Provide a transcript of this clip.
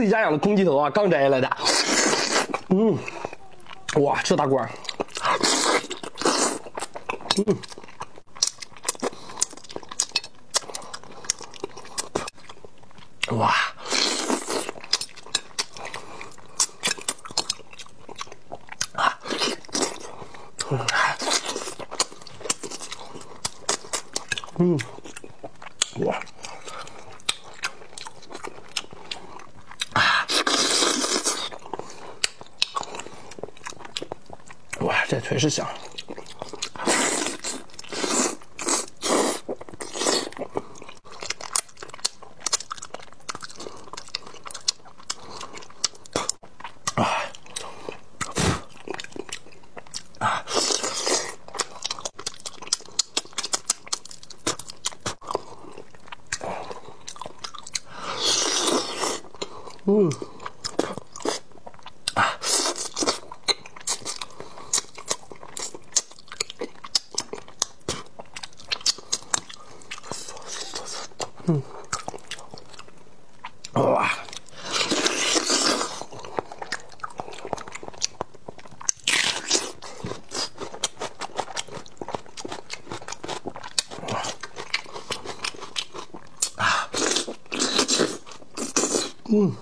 自己家养的公鸡头啊，刚摘下来的。嗯，哇，这大罐儿。嗯。 哇，啊，嗯，哇，啊，哇，这腿是香。 嗯，啊，嗯，哇，啊，嗯。